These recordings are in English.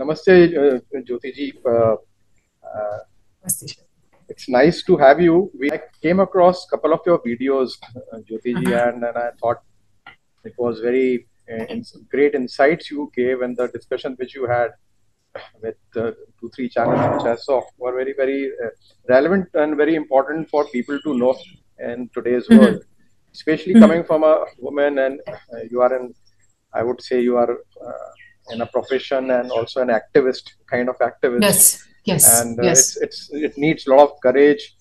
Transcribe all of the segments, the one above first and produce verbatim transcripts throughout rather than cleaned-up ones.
Namaste, uh, Jyoti ji. Uh, uh, it's nice to have you. We I came across a couple of your videos, uh, Jyoti ji, uh-huh. and, and I thought it was very uh, in, great insights you gave, and the discussion which you had with uh, two, three channels which I saw were very, very uh, relevant and very important for people to know in today's mm-hmm. world, especially mm-hmm. coming from a woman, and uh, you are in, I would say you are uh, in a profession and also an activist, kind of activist. Yes, yes, and uh, yes. It's, it's, it needs a lot of courage,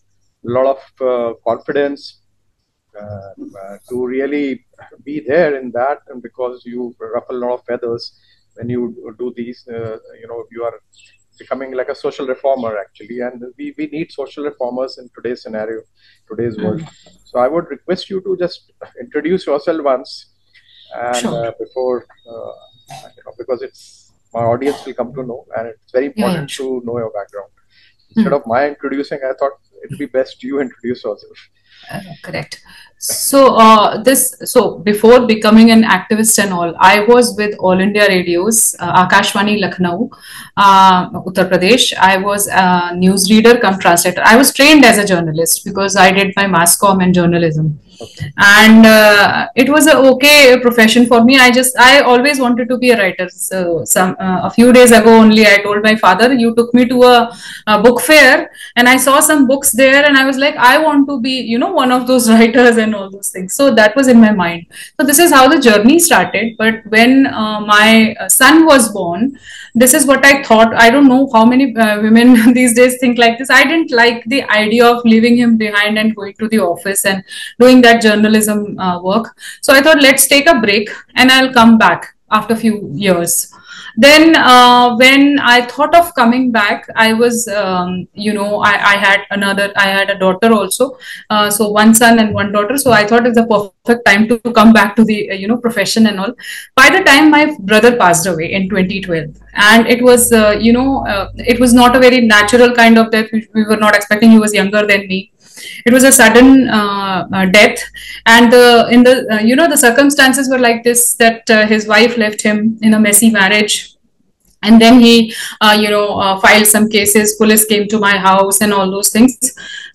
a lot of uh, confidence uh, uh, to really be there in that, and because you ruffle a lot of feathers when you do these, uh, you know, you are becoming like a social reformer actually, and we, we need social reformers in today's scenario, today's mm. world. So I would request you to just introduce yourself once, and sure. uh, before, uh, you know, because it's my audience will come to know, and it's very important yeah, sure. to know your background. Instead mm. of my introducing, I thought it would be best you introduce yourself. Uh, correct. So uh, this, so before becoming an activist and all, I was with All India Radio's uh, Akashvani Lakhnau, uh, Uttar Pradesh. I was a newsreader cum translator. I was trained as a journalist because I did my mass comm and journalism. Okay. And uh, it was a okay profession for me. I just, I always wanted to be a writer. So some, uh, a few days ago only, I told my father, you took me to a, a book fair and I saw some books there and I was like, I want to be, you know, one of those writers and all those things. So that was in my mind. So this is how the journey started. But when uh, my son was born, this is what I thought. I don't know how many uh, women these days think like this. I didn't like the idea of leaving him behind and going to the office and doing that journalism uh, work. So I thought, let's take a break and I'll come back after a few years. Then uh, when I thought of coming back, I was, um, you know, I, I had another, I had a daughter also. Uh, so one son and one daughter. So I thought it's the perfect time to come back to the, uh, you know, profession and all. By the time my brother passed away in twenty twelve, and it was, uh, you know, uh, it was not a very natural kind of death. We, we were not expecting. He was younger than me. It was a sudden uh, uh, death, and the in the uh, you know, the circumstances were like this, that uh, his wife left him in a messy marriage, and then he uh, you know uh, filed some cases, police came to my house and all those things.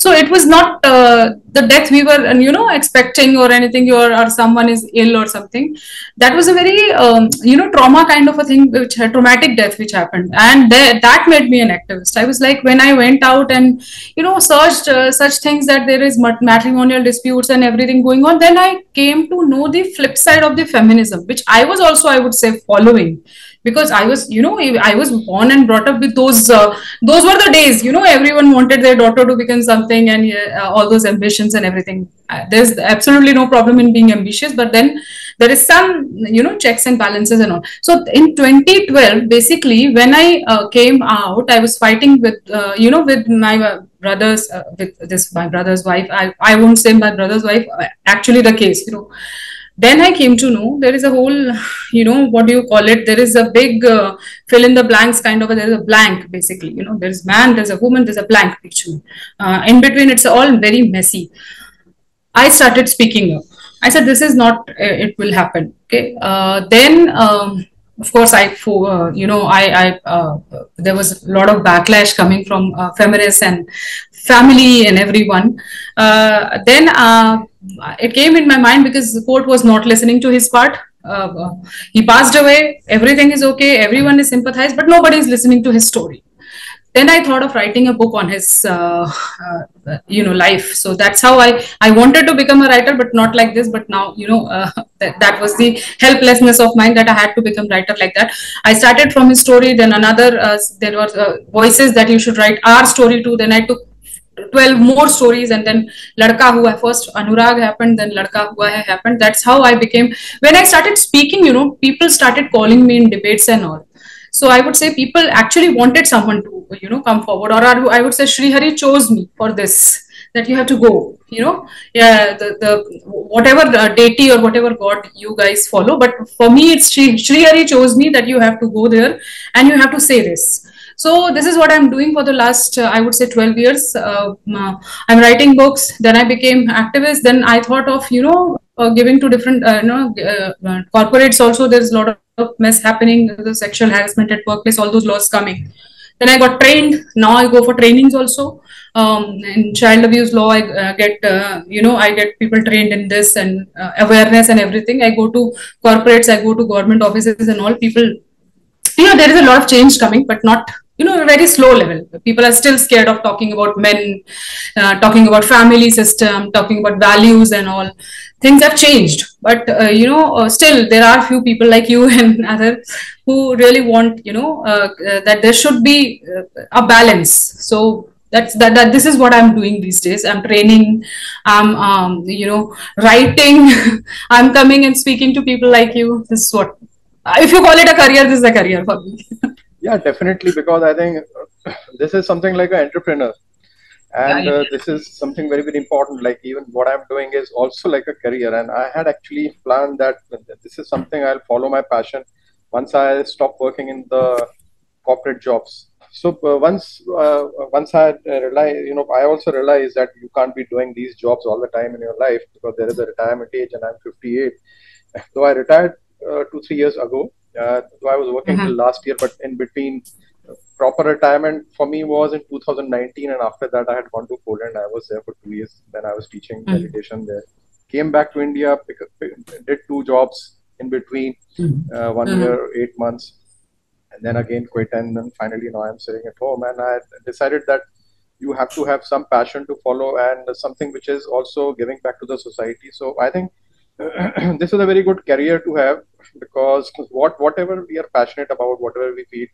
So it was not uh, the death we were you know expecting or anything, or, or someone is ill or something. That was a very um, you know trauma kind of a thing, which a traumatic death which happened, and th that made me an activist. I was like, when I went out and you know searched uh, such things, that there is matrimonial disputes and everything going on, then I came to know the flip side of the feminism, which I was also, I would say, following. Because I was, you know, I was born and brought up with those, uh, those were the days, you know, everyone wanted their daughter to become something, and uh, all those ambitions and everything. There's absolutely no problem in being ambitious, but then there is some, you know, checks and balances and all. So in twenty twelve, basically, when I uh, came out, I was fighting with, uh, you know, with my uh, brother's, uh, with this, my brother's wife. I, I won't say my brother's wife, actually the case, you know. Then I came to know there is a whole, you know, what do you call it? There is a big uh, fill in the blanks kind of, a, there is a blank basically, you know, there's man, there's a woman, there's a blank picture. Uh, in between, it's all very messy. I started speaking up. I said, this is not, uh, it will happen. Okay. Uh, then, um, of course, I, uh, you know, I, I uh, there was a lot of backlash coming from uh, feminists and family and everyone. Uh, then, uh, it came in my mind, because the court was not listening to his part. Uh, he passed away. Everything is okay. Everyone is sympathized, but nobody is listening to his story. Then I thought of writing a book on his, uh, uh, you know, life. So that's how I, I wanted to become a writer, but not like this. But now, you know, uh, that, that was the helplessness of mine, that I had to become writer like that. I started from his story. Then another, uh, there were uh, voices that you should write our story too. Then I took twelve more stories, and then Ladka Hua Hai, first Anurag happened, then Ladka Hua Hai happened. That's how I became. When I started speaking, you know, people started calling me in debates and all. So I would say people actually wanted someone to, you know, come forward, or I would say Shri Hari chose me for this, that you have to go, you know, yeah, the, the whatever the deity or whatever God you guys follow. But for me, it's Shri, Shri Hari chose me, that you have to go there and you have to say this. So this is what I'm doing for the last, uh, I would say, twelve years. Uh, I'm writing books. Then I became activist. Then I thought of, you know, uh, giving to different, uh, you know, uh, corporates also. There's a lot of mishappening, the sexual harassment at workplace, all those laws coming. Then I got trained. Now I go for trainings also. Um, in child abuse law, I uh, get, uh, you know, I get people trained in this and uh, awareness and everything. I go to corporates, I go to government offices and all people, you know, there is a lot of change coming, but not, you know, very slow level. People are still scared of talking about men, uh, talking about family system, talking about values and all. Things have changed, but uh, you know, uh, still there are few people like you and others who really want, you know, uh, uh, that there should be uh, a balance. So that's that, that this is what I'm doing these days. I'm training, I'm, um, you know, writing, I'm coming and speaking to people like you. This is what, if you call it a career, this is a career for me. Yeah, definitely, because I think this is something like an entrepreneur. And uh, this is something very, very important. Like even what I'm doing is also like a career. And I had actually planned that this is something I'll follow my passion once I stop working in the corporate jobs. So uh, once uh, once I realized, you know, I also realized that you can't be doing these jobs all the time in your life because there is a retirement age and I'm fifty-eight. Though I retired uh, two, three years ago, uh, though I was working mm-hmm. till last year, but in between, proper retirement for me was in two thousand nineteen, and after that I had gone to Poland. I was there for two years. Then I was teaching mm-hmm. meditation there. Came back to India, pick, pick, did two jobs in between, mm-hmm. uh, one mm-hmm. year, eight months, and then again quit. And then finally now I'm sitting at home. And I decided that you have to have some passion to follow and something which is also giving back to the society. So I think this is a very good career to have because what whatever we are passionate about, whatever we feel,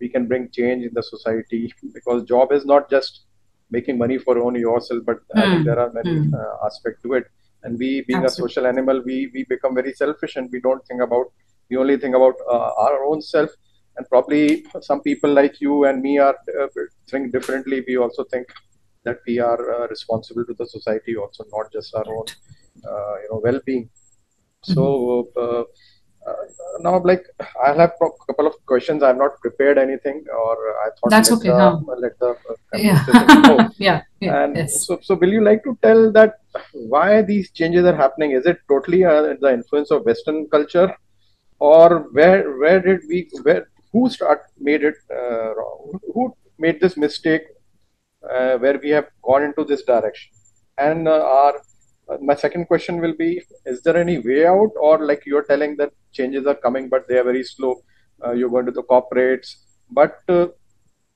we can bring change in the society because job is not just making money for only yourself, but mm. I think there are many mm. uh, aspects to it. And we being Absolutely. A social animal, we, we become very selfish and we don't think about, we only think about uh, our own self. And probably some people like you and me are uh, think differently. We also think that we are uh, responsible to the society also, not just our own uh, you know, well-being. So, uh, Uh, now, like, I'll have a couple of questions. I'm not prepared anything, or I thought that's let okay. The, no. let the uh, yeah. go. yeah, yeah. And yes. so, so will you like to tell that why these changes are happening? Is it totally uh, the influence of Western culture, or where where did we where who start made it uh, wrong? Who made this mistake uh, where we have gone into this direction? And uh, our my second question will be, is there any way out, or like you're telling that changes are coming, but they are very slow, uh, you're going to the corporates, but uh,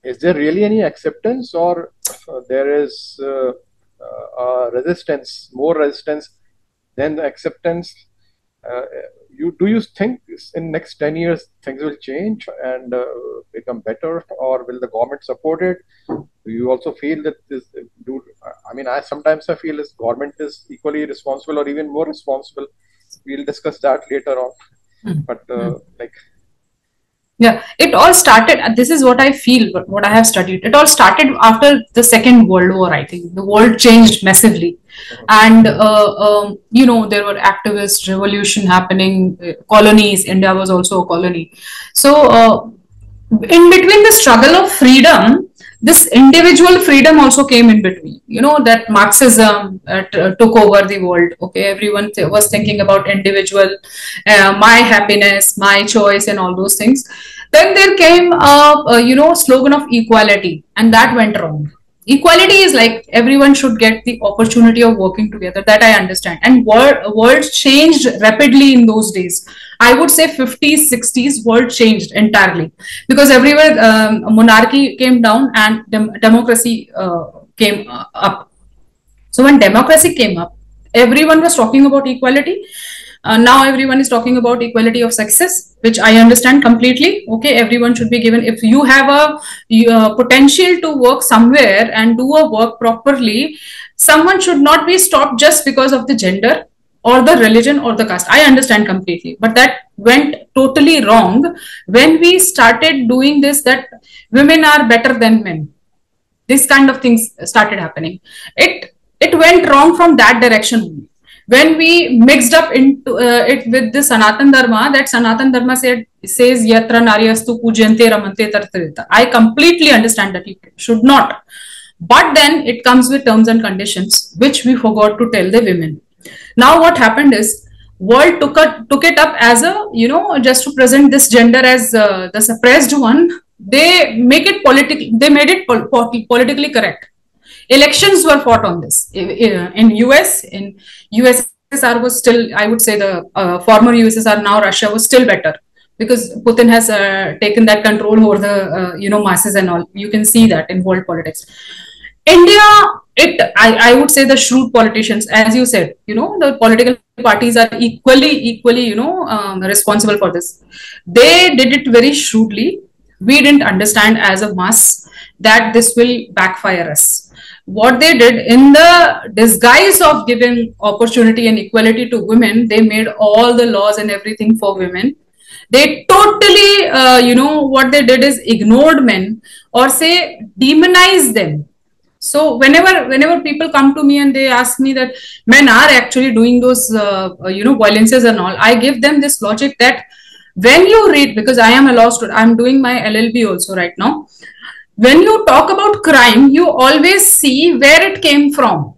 is there really any acceptance, or uh, there is uh, uh, resistance, more resistance than the acceptance? Uh, you do you think in next ten years things will change and uh, become better, or will the government support it? Do you also feel that this do I mean I sometimes I feel this government is equally responsible or even more responsible? We'll discuss that later on. Mm-hmm. But uh, like yeah, it all started, this is what I feel, what I have studied, it all started after the Second World War, I think. The world changed massively. Mm-hmm. And, uh, um, you know, there were activists, revolution happening, uh, colonies, India was also a colony. So, uh, in between the struggle of freedom, this individual freedom also came in between, you know, that Marxism uh, took over the world. Okay, everyone th was thinking about individual, uh, my happiness, my choice and all those things. Then there came a, a, you know, slogan of equality, and that went wrong. Equality is like everyone should get the opportunity of working together, that I understand. And world, world changed rapidly in those days. I would say fifties, sixties, world changed entirely because everywhere um, monarchy came down and dem democracy uh, came uh, up. So when democracy came up, everyone was talking about equality. Uh, now everyone is talking about equality of sexes, which I understand completely. Okay, everyone should be given. If you have a uh, potential to work somewhere and do a work properly, someone should not be stopped just because of the gender or the religion or the caste. I understand completely, but that went totally wrong when we started doing this, that women are better than men. This kind of things started happening. It, it went wrong from that direction. When we mixed up into uh, it with the Sanatan Dharma, that Sanatan Dharma said, says, Yatra Naryastu Pujyante Ramante Tartrita. I completely understand that it should not. But then it comes with terms and conditions, which we forgot to tell the women. Now what happened is world took a, took it up as a, you know, just to present this gender as uh, the suppressed one. They make it politically, they made it pol pol politically correct. Elections were fought on this in, in U S, in U S S R was still, I would say the uh, former U S S R, now Russia, was still better, because Putin has uh, taken that control over the, uh, you know, masses and all. You can see that in world politics. India, it, I, I would say the shrewd politicians, as you said, you know, the political parties are equally, equally, you know, um, responsible for this. They did it very shrewdly. We didn't understand as a mass that this will backfire us. What they did, in the disguise of giving opportunity and equality to women, they made all the laws and everything for women. They totally, uh, you know, what they did is ignored men, or say demonize them. So whenever, whenever people come to me and they ask me that men are actually doing those, uh, you know, violences and all, I give them this logic that when you read, because I am a law student, I'm doing my L L B also right now. When you talk about crime, you always see where it came from.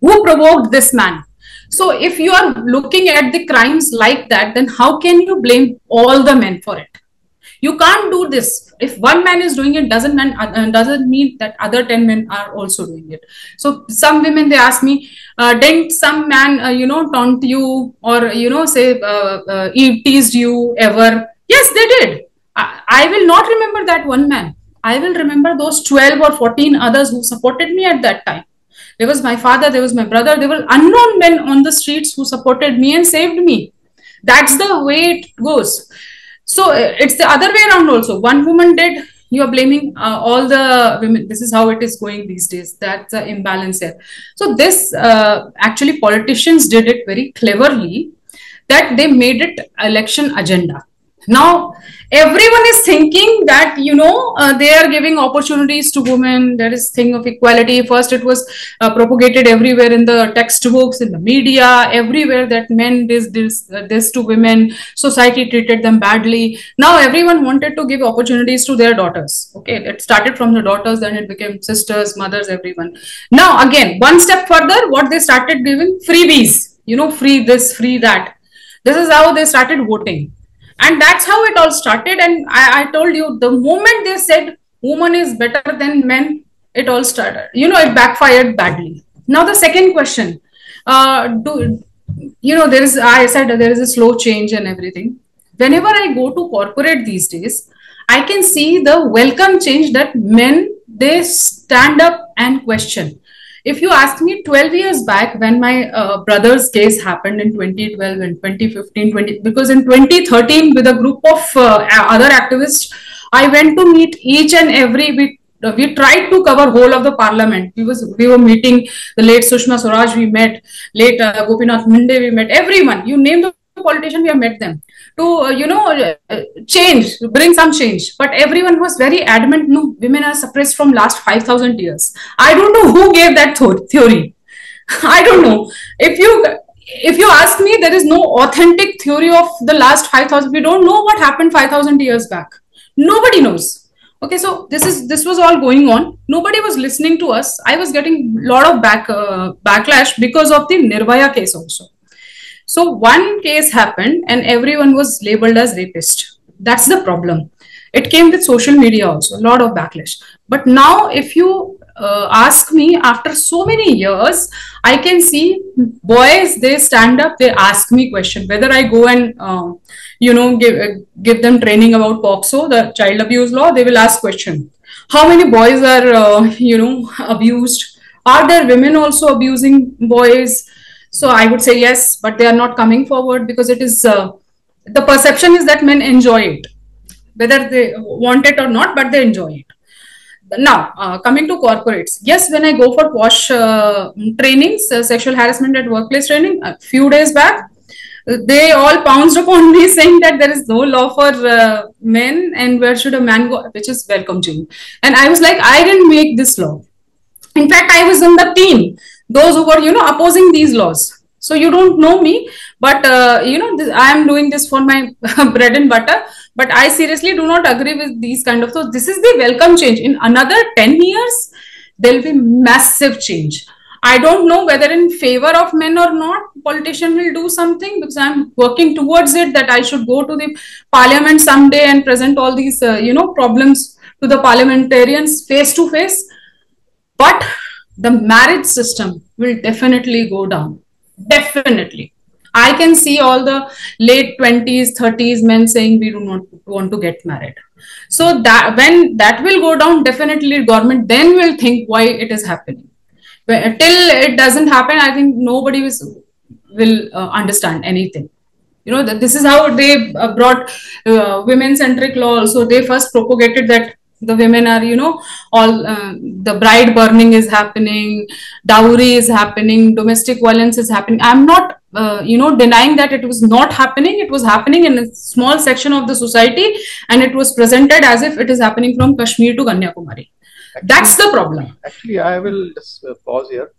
Who provoked this man? So if you are looking at the crimes like that, then how can you blame all the men for it? You can't do this. If one man is doing it, doesn't mean, uh, doesn't mean that other ten men are also doing it. So some women, they ask me, uh, didn't some man, uh, you know, taunt you, or, you know, say, uh, uh, teased you ever? Yes, they did. I, I will not remember that one man. I will remember those twelve or fourteen others who supported me at that time. There was my father, there was my brother, there were unknown men on the streets who supported me and saved me. That's the way it goes. So it's the other way around also. One woman did, you are blaming uh, all the women. This is how it is going these days. That's the imbalance here. So this, uh, actually politicians did it very cleverly, that they made it election agenda. Now, everyone is thinking that, you know, uh, they are giving opportunities to women. There is thing of equality. First, it was uh, propagated everywhere in the textbooks, in the media, everywhere, that men this, this, uh, this to women, society treated them badly. Now, everyone wanted to give opportunities to their daughters. Okay, it started from the daughters, then it became sisters, mothers, everyone. Now, again, one step further, what they started giving, freebies, you know, free this, free that. This is how they started voting. And that's how it all started. And I, I told you, the moment they said woman is better than men, it all started. You know, it backfired badly. Now, the second question, uh, do, you know, there is, I said there is a slow change and everything. Whenever I go to corporate these days, I can see the welcome change that men, they stand up and question. If you ask me twelve years back, when my uh, brother's case happened in twenty twelve and twenty fifteen, twenty because in twenty thirteen, with a group of uh, other activists, I went to meet each and every, we, we tried to cover whole of the parliament. We, was, we were meeting the late Sushma Swaraj, we met, late uh, Gopinath Munde, we met, everyone. You name the politician, we have met them to, uh, you know, uh, change, bring some change. But everyone was very adamant, no, women are suppressed from last five thousand years. I don't know who gave that th theory. I don't know. If you, if you ask me, there is no authentic theory of the last five thousand. We don't know what happened five thousand years back. Nobody knows. Okay, so this is this was all going on. Nobody was listening to us. I was getting a lot of back uh, backlash because of the Nirbhaya case also. So one case happened and everyone was labeled as rapist. That's the problem. It came with social media also, a lot of backlash. But now if you uh, ask me, after so many years, I can see boys, they stand up, they ask me question. Whether I go and, uh, you know, give, uh, give them training about POCSO, the child abuse law, they will ask question. How many boys are, uh, you know, abused? Are there women also abusing boys? So I would say yes, but they are not coming forward because it is, uh, the perception is that men enjoy it, whether they want it or not, but they enjoy it. Now, uh, coming to corporates, yes, when I go for POSH uh, trainings, uh, sexual harassment at workplace training, a few days back, they all pounced upon me saying that there is no law for uh, men and where should a man go, which is welcome to you. And I was like, I didn't make this law. In fact, I was on the team, those who were, you know, opposing these laws. So you don't know me, but, uh, you know, this, I am doing this for my bread and butter, but I seriously do not agree with these kind of thoughts. This is the welcome change. In another ten years, there'll be massive change. I don't know whether in favor of men or not, politician will do something, because I'm working towards it that I should go to the parliament someday and present all these, uh, you know, problems to the parliamentarians face to face. But the marriage system will definitely go down. Definitely. I can see all the late twenties, thirties men saying we do not want to get married. So that when that will go down, definitely government then will think why it is happening. Till it doesn't happen, I think nobody was, will uh, understand anything. You know, that this is how they uh, brought uh, women-centric law. So they first propagated that the women are, you know, all uh, the bride burning is happening, dowry is happening, domestic violence is happening. I'm not, uh, you know, denying that it was not happening. It was happening in a small section of the society, and it was presented as if it is happening from Kashmir to Kanyakumari. Actually, that's the problem. Actually, I will just uh, pause here.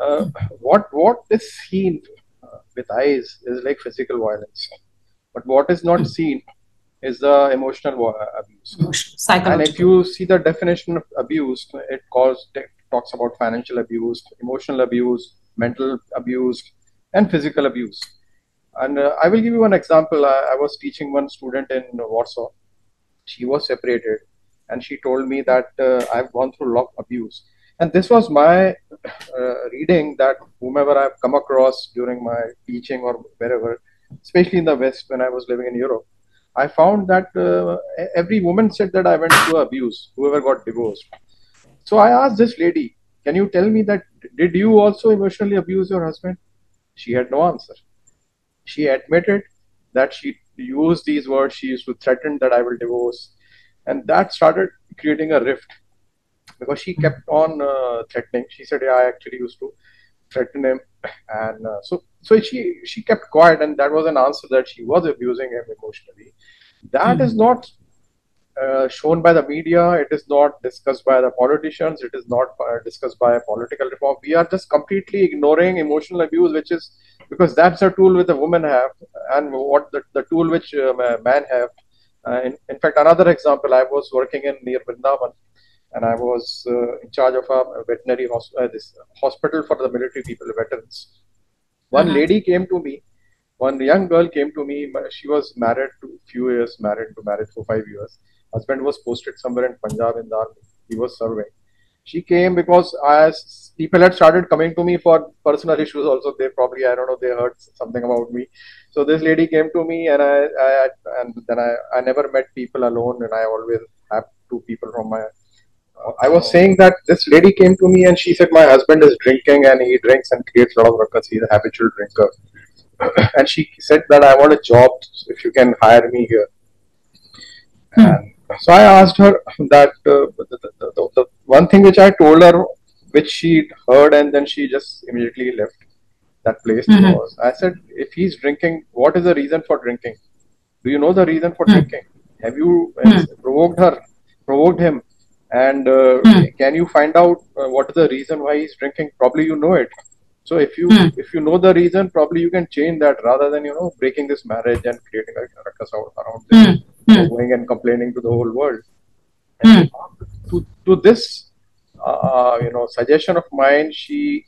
Uh, what what is seen uh, with eyes is like physical violence, but what is not seen is the emotional abuse. And if you see the definition of abuse, it calls, it talks about financial abuse, emotional abuse, mental abuse, and physical abuse. And uh, I will give you one example. I, I was teaching one student in Warsaw. She was separated. And she told me that uh, I've gone through a lot of abuse. And this was my uh, reading that whomever I've come across during my teaching or wherever, especially in the West when I was living in Europe, I found that uh, every woman said that I went through abuse, whoever got divorced. So I asked this lady, can you tell me that, did you also emotionally abuse your husband? She had no answer. She admitted that she used these words, she used to threaten that I will divorce. And that started creating a rift, because she kept on uh, threatening. She said, yeah, I actually used to threaten him. And uh, so so she, she kept quiet, and that was an answer that she was abusing him emotionally. That mm-hmm. is not uh, shown by the media. It is not discussed by the politicians. It is not uh, discussed by political reform. We are just completely ignoring emotional abuse, which is, because that's a tool which the women have, and what the, the tool which uh, men have. Uh, in, in fact, another example, I was working in near Vrindavan, and I was uh, in charge of a veterinary hospital, uh, this hospital for the military people, veterans. One mm-hmm. lady came to me, one young girl came to me. She was married to few years, married to married for five years. Husband was posted somewhere in Punjab in the army. He was serving. She came because as people had started coming to me for personal issues also. They probably, I don't know, they heard something about me. So this lady came to me, and I, I and then I, I never met people alone, and I always have two people from my, uh, I was saying that this lady came to me and she said, my husband is drinking and he drinks and creates a lot of ruckus. He's a habitual drinker. And she said that I want a job if you can hire me here. Hmm. And so I asked her that uh, the, the, the, the one thing which I told her, which she heard, and then she just immediately left that place. Mm-hmm. was, I said, if he's drinking, what is the reason for drinking? Do you know the reason for mm-hmm. drinking? Have you mm-hmm. provoked her, provoked him? And uh, mm-hmm. can you find out uh, what is the reason why he's drinking? Probably you know it. So if you mm-hmm. if you know the reason, probably you can change that rather than, you know, breaking this marriage and creating a ruckus around this. Mm-hmm. Mm. Going and complaining to the whole world. And mm. to, to this, uh, you know, suggestion of mine, she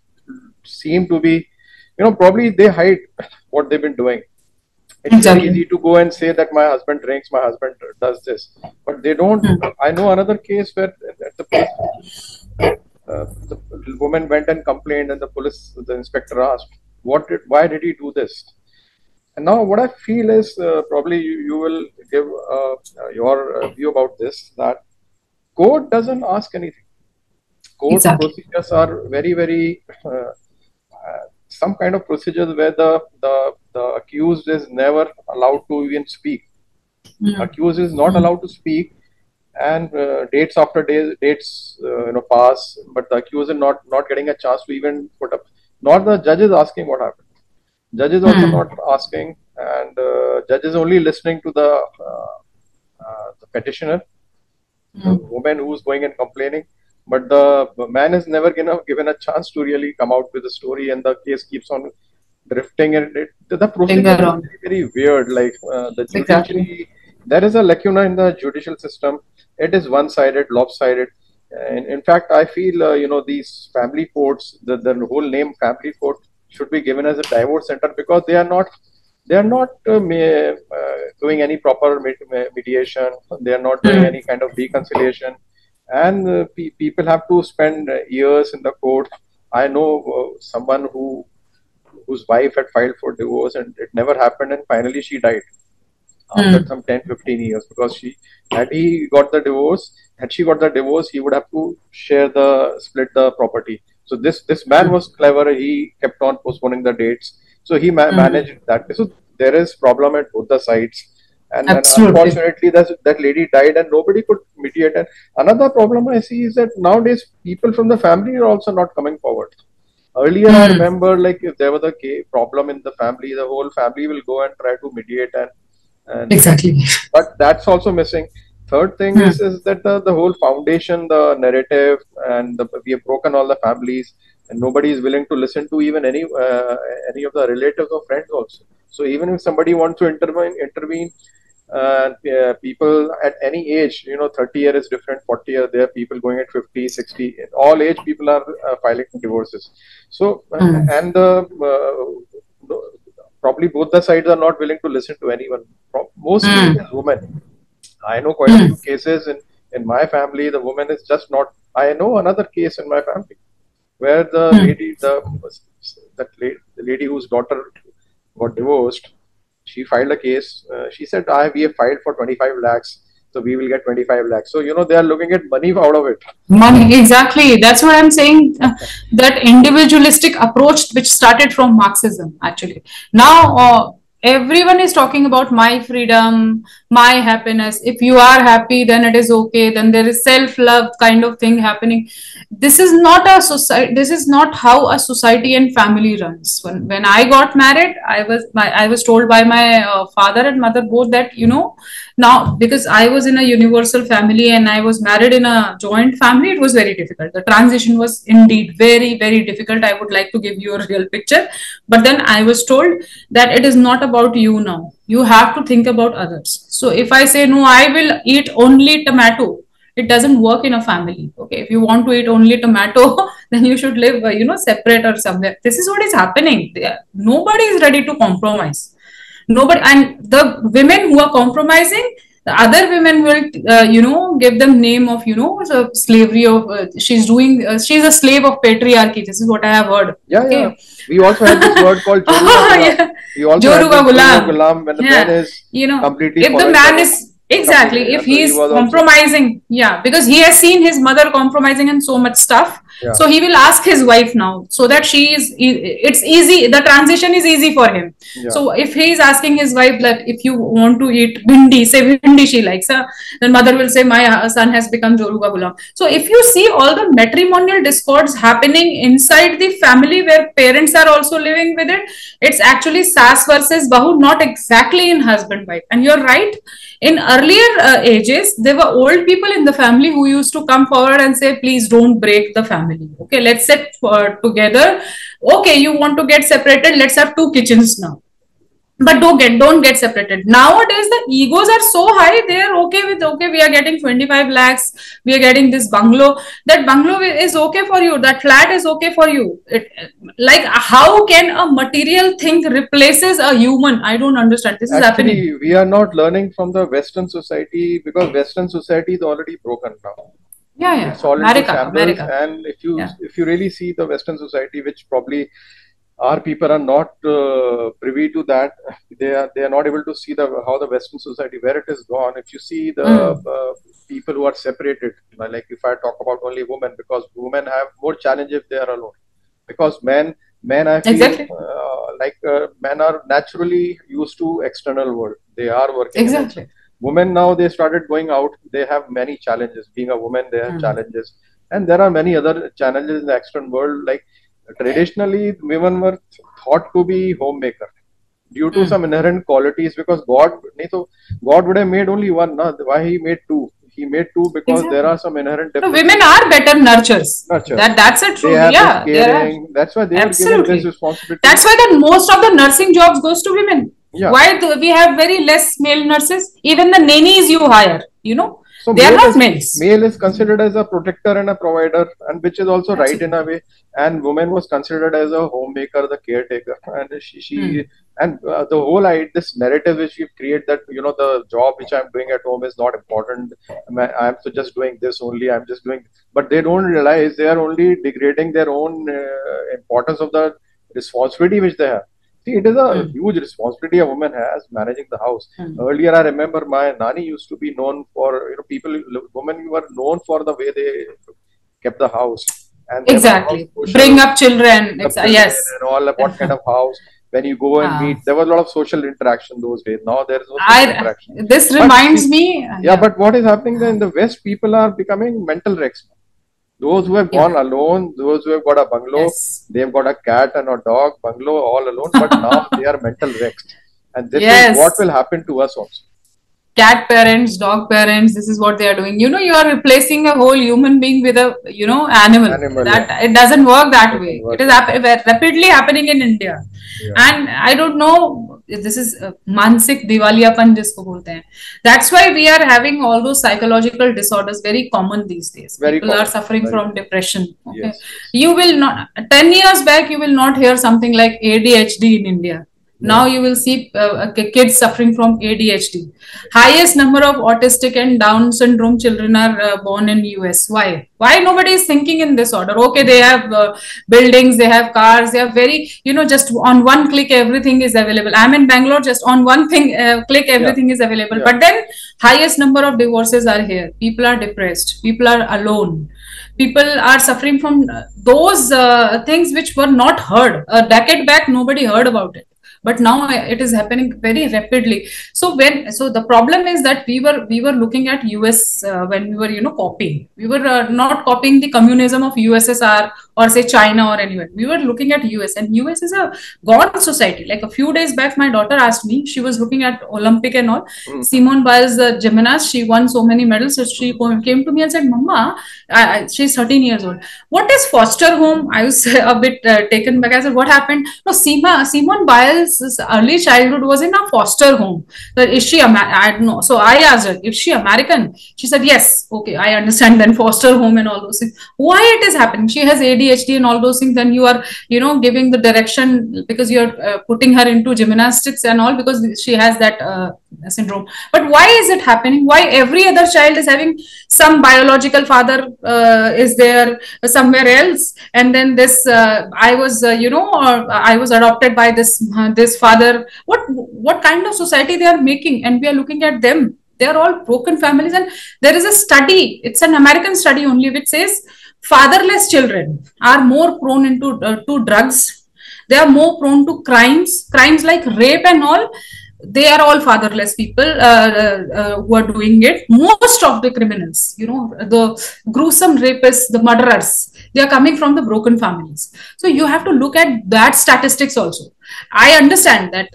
seemed to be, you know, probably they hide what they've been doing. It's exactly. easy to go and say that my husband drinks, my husband does this, but they don't. Mm. I know another case where at the police, uh, the woman went and complained, and the police, the inspector asked, "What did? Why did he do this?" And now what I feel is uh, probably you, you will give uh, your uh, view about this, that court doesn't ask anything. Court exactly. procedures are very, very, uh, uh, some kind of procedures where the, the, the accused is never allowed to even speak. Mm. Accused is not allowed to speak, and uh, dates after days, dates uh, you know, pass, but the accused is not, not getting a chance to even put up. Not the judge is asking what happened. Judges also mm. not asking, and uh, judges only listening to the, uh, uh, the petitioner, mm. the woman who's going and complaining, but the man is never gonna, given a chance to really come out with a story, and the case keeps on drifting, and it, the procedure is very, very weird. Like uh, the judiciary, exactly. there is a lacuna in the judicial system. It is one-sided, lopsided. And in fact, I feel, uh, you know, these family courts, the, the whole name family court should be given as a divorce center, because they are not, they are not uh, uh, doing any proper mediation. They are not doing any kind of reconciliation. And uh, pe people have to spend years in the court. I know uh, someone who whose wife had filed for divorce and it never happened, and finally she died after mm. some ten fifteen years, because she had he got the divorce had she got the divorce he would have to share the split the property. So this this man was clever. He kept on postponing the dates, so he ma mm. managed that. So there is problem at both the sides, and, and unfortunately that that lady died and nobody could mediate. And another problem I see is that nowadays people from the family are also not coming forward. Earlier, I remember, like, if there was a problem in the family, the whole family will go and try to mediate, and, and exactly. But that's also missing. Third thing yeah. is is that the the whole foundation, the narrative, and the, we have broken all the families, and nobody is willing to listen to even any uh, any of the relatives or friends also. So even if somebody wants to intervene, intervene, uh, uh, people at any age, you know, thirty years is different, forty years, there are people going at fifty, sixty, all age people are uh, filing divorces. So, mm. and the, uh, probably both the sides are not willing to listen to anyone, mostly mm. women. I know quite a few cases in, in my family, the woman is just not, I know another case in my family where the mm. lady, the, the, the lady whose daughter got divorced, she filed a case. Uh, she said, "I ah, we have filed for twenty-five lakhs, so we will get twenty-five lakhs." So, you know, they are looking at money out of it. Money, exactly. That's what I'm saying. Uh, that individualistic approach, which started from Marxism, actually. Now, uh, everyone is talking about my freedom, my happiness. If you are happy, then it is okay. Then there is self-love kind of thing happening. This is not a society. This is not how a society and family runs. When when I got married, I was my I was told by my uh, father and mother both that, you know, now because I was in a universal family and I was married in a joint family, it was very difficult. The transition was indeed very very difficult. I would like to give you a real picture, but then I was told that it is not about you now. You have to think about others. So if I say, no, I will eat only tomato, it doesn't work in a family. Okay, if you want to eat only tomato, then you should live, you know, separate or somewhere. This is what is happening. Nobody is ready to compromise. Nobody, and the women who are compromising, the other women will, uh, you know, give them name of, you know, so slavery of, uh, she's doing, uh, she's a slave of patriarchy. This is what I have heard. Yeah, okay. yeah. We also have this word called Joruga Gulam. Joruga Gulam. When the yeah. man is, you know, completely, if the man is, exactly, if he is compromising, yeah, because he has seen his mother compromising and so much stuff. Yeah. So he will ask his wife now, so that she is, it's easy, the transition is easy for him. Yeah. So if he is asking his wife that if you want to eat bhindi, say bhindi she likes, huh? Then mother will say, my son has become Joruga Gulam. So if you see all the matrimonial discords happening inside the family where parents are also living with it, it's actually Saas versus Bahu, not exactly in husband wife. And you're right, in earlier uh, ages, there were old people in the family who used to come forward and say, please don't break the family. Okay, let's sit uh, together. Okay, you want to get separated, let's have two kitchens now. But don't get, don't get separated. Nowadays, the egos are so high, they are okay with, okay, we are getting twenty-five lakhs, we are getting this bungalow. That bungalow is okay for you, that flat is okay for you. It, like, how can a material thing replaces a human? I don't understand. This Actually, is happening. We are not learning from the Western society, because Western society is already broken down. Yeah, yeah. It's all America, America. And if you, yeah. if you really see the Western society, which probably... our people are not uh, privy to that. They are they are not able to see the how the Western society, where it is gone. If you see the mm. uh, people who are separated, like if I talk about only women, because women have more challenges if they are alone. Because men, men I feel exactly. uh, like uh, men are naturally used to external world. They are working. Exactly. Outside. Women now, they started going out. They have many challenges. Being a woman, they have mm. challenges, and there are many other challenges in the external world, like. Traditionally, women were thought to be homemaker due to mm. some inherent qualities, because God, so God would have made only one. Na? Why he made two? He made two because exactly. there are some inherent differences. No, women are better nurturers. Nurture. That that's a true. Yeah, caring. That's why they Absolutely. Are given this responsibility. That's why that most of the nursing jobs goes to women. Yeah. Why do we have very less male nurses? Even the nannies you hire, you know. So they are not males. Male is considered as a protector and a provider, and which is also right in a way. And woman was considered as a homemaker, the caretaker, and she, she mm. and uh, the whole I this narrative which we create that you know the job which I'm doing at home is not important. I'm so just doing this only. I'm just doing, but they don't realize they are only degrading their own uh, importance of the responsibility which they have. See, it is a mm. huge responsibility a woman has managing the house. Mm. Earlier, I remember my nani used to be known for, you know, people, women were known for the way they kept the house. And exactly. Bring up children. Exactly. Yes. And all about what kind of house. When you go and ah. meet, there was a lot of social interaction those days. Now there is no social I, interaction. This but reminds see, me. Yeah, yeah, but what is happening then in the West, people are becoming mental wrecks. Those who have gone yeah. alone, those who have got a bungalow, yes. they've got a cat and a dog, bungalow, all alone, but now they are mental wrecked. And this yes. is what will happen to us also. Cat parents, dog parents, this is what they are doing. You know, you are replacing a whole human being with a, you know, animal. animal that yeah. It doesn't work that it way. Work it is hap rapidly happening in India. Yeah. And I don't know, this is uh, mansik diwaliyapan jisko bolte hain. That's why we are having all those psychological disorders very common these days. Very People common. are suffering very from common. depression. Okay? Yes. You will not, ten years back, you will not hear something like A D H D in India. Now you will see uh, kids suffering from A D H D. Highest number of autistic and Down syndrome children are uh, born in U S. Why? Why nobody is thinking in this order? Okay, they have uh, buildings, they have cars, they have very, you know, just on one click everything is available. I'm in Bangalore, just on one thing uh, click everything yeah. is available. Yeah. But then highest number of divorces are here. People are depressed. People are alone. People are suffering from those uh, things which were not heard. A decade back, nobody heard about it. But now it is happening very rapidly. So when so the problem is that we were we were looking at U S uh, when we were you know copying. We were uh, not copying the communism of U S S R or say China or anywhere. We were looking at U S, and U S is a gone society. Like a few days back, my daughter asked me. She was looking at Olympic and all. Mm. Simone Biles, the gymnast, she won so many medals. So she came to me and said, "Mama, I, I, she's thirteen years old. What is foster home?" I was a bit uh, taken back. I said, "What happened?" No, Sima, Simone Biles. This early childhood was in a foster home. But is she, I don't know. So I asked her, is she American? She said, yes. Okay, I understand then foster home and all those things. Why it is happening? She has A D H D and all those things. Then you are, you know, giving the direction because you are uh, putting her into gymnastics and all because she has that uh, syndrome. But why is it happening? Why every other child is having some biological father uh, is there somewhere else? And then this, uh, I was, uh, you know, or I was adopted by this, uh, this father. What what kind of society they are making, and we are looking at them. They are all broken families, and there is a study. It's an American study only, which says fatherless children are more prone into uh, to drugs. They are more prone to crimes, crimes like rape and all. They are all fatherless people uh, uh, who are doing it. Most of the criminals, you know, the gruesome rapists, the murderers, they are coming from the broken families. So you have to look at that statistics also. I understand that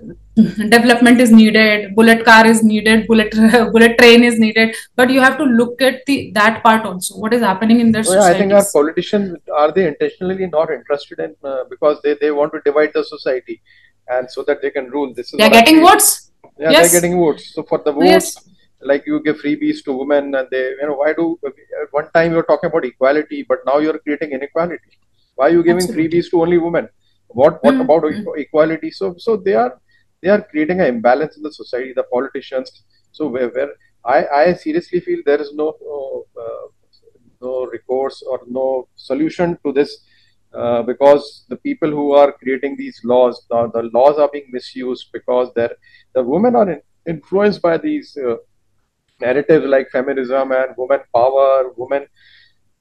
development is needed, bullet car is needed, bullet bullet train is needed, but you have to look at the that part also. What is happening in their well, society? I think our politicians are they intentionally not interested in uh, because they they want to divide the society. And so that they can rule. This is they're getting votes. Yeah, yes. They're getting votes. So for the votes, yes. like you give freebies to women, and they, you know, why do at one time you were talking about equality, but now you're creating inequality. Why are you giving Absolutely. freebies to only women? What what mm. about mm. equality? So so they are they are creating an imbalance in the society. The politicians. So where, where I I seriously feel there is no uh, uh, no recourse or no solution to this. Uh, because the people who are creating these laws, the, the laws are being misused because they're, the women are in, influenced by these uh, narratives like feminism and women power, women